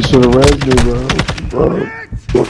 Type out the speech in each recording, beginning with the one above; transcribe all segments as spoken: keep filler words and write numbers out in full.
You should have raised me, bro. Bro.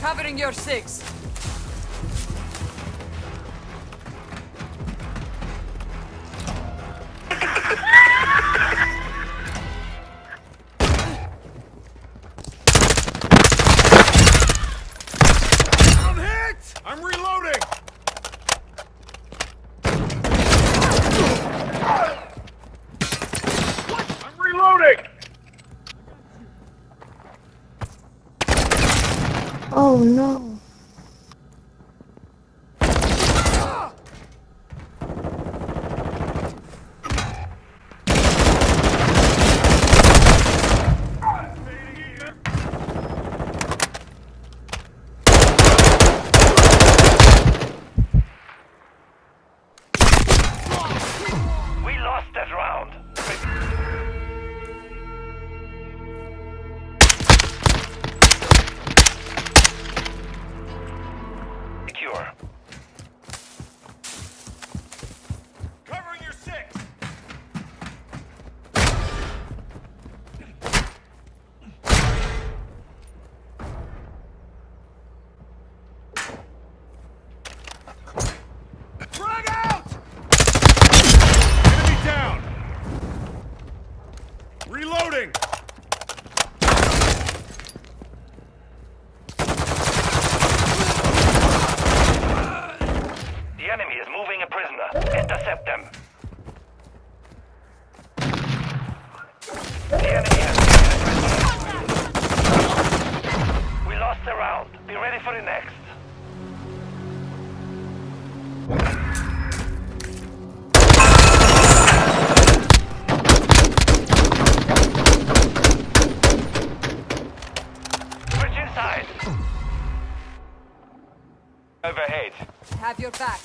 Covering your six. I'm reloading! What? I'm reloading! Oh no. Ah! Reloading! The enemy is moving a prisoner. Intercept them. The enemy has taken a prisoner. We lost the round. Be ready for the next. Overhead. Have your back.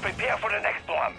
Prepare for the next one.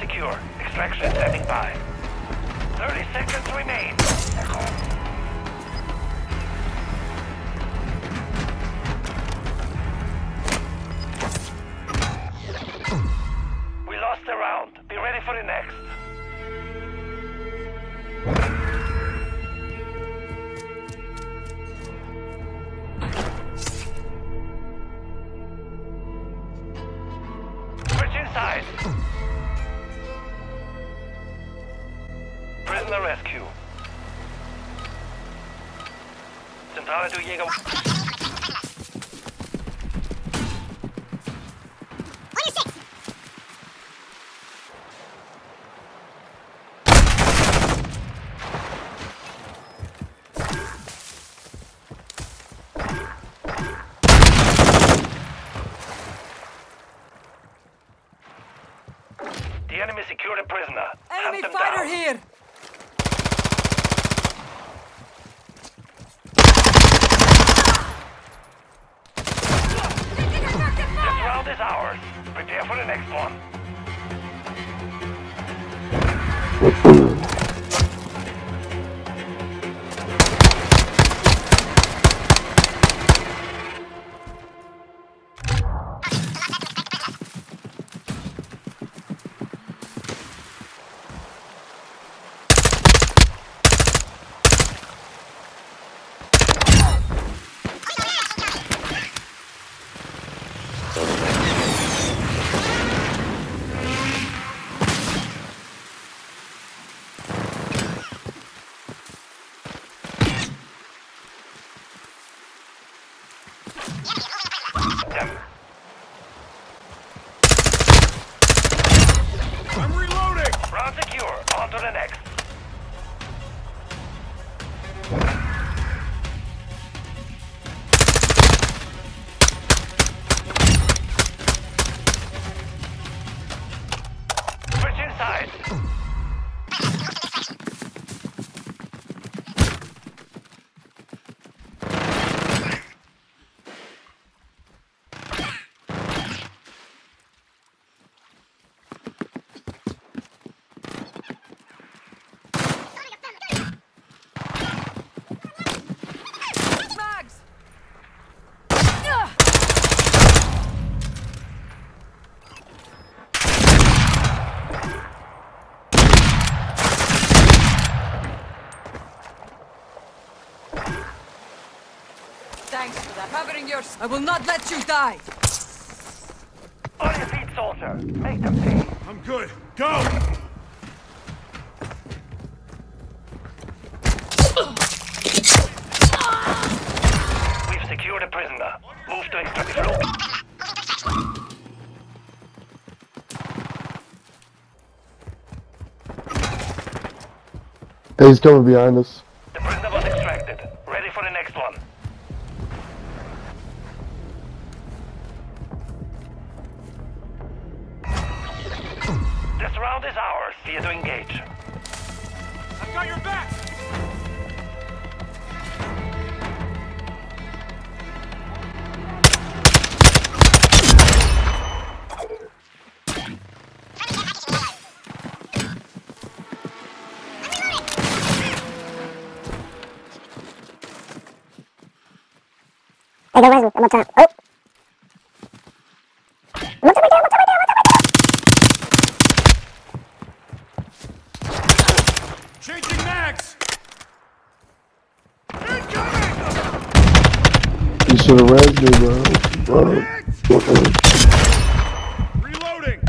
Secure. Extraction standing by. Thirty seconds remain. inside. Prisoner Rescue. Zentrale zu Jäger... The enemy secured a prisoner. Enemy fighter here! This round is ours. Prepare for the next one. I'm reloading! Round secure, on to the next. Switch inside. Thanks for that. Covering yours. I will not let you die. On your feet, soldier. Make them pay. I'm good. Go! We've secured a prisoner. Move to extract floor. He's coming behind us. The prisoner was extracted. Ready for the next one. This round is ours. Fear to engage. I've got your back! Hey, there wasn't. One more time. Oh! One more time, one more time, one more time, one more time! Changing mags! Incoming! You should have read me, bro. Bro. Reloading!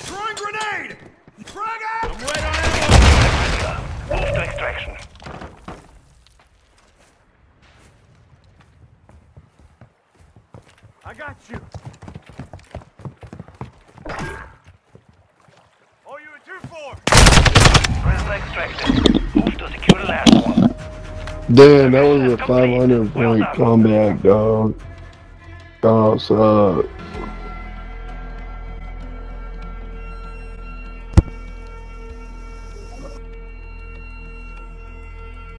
Throwing grenade! Frag out! I'm right on it! Move to extraction. I got you. Oh, you were two four. Prisoner extracted. Move to secure the last one. Damn, that was a five hundred point combat, dog. Dog suck.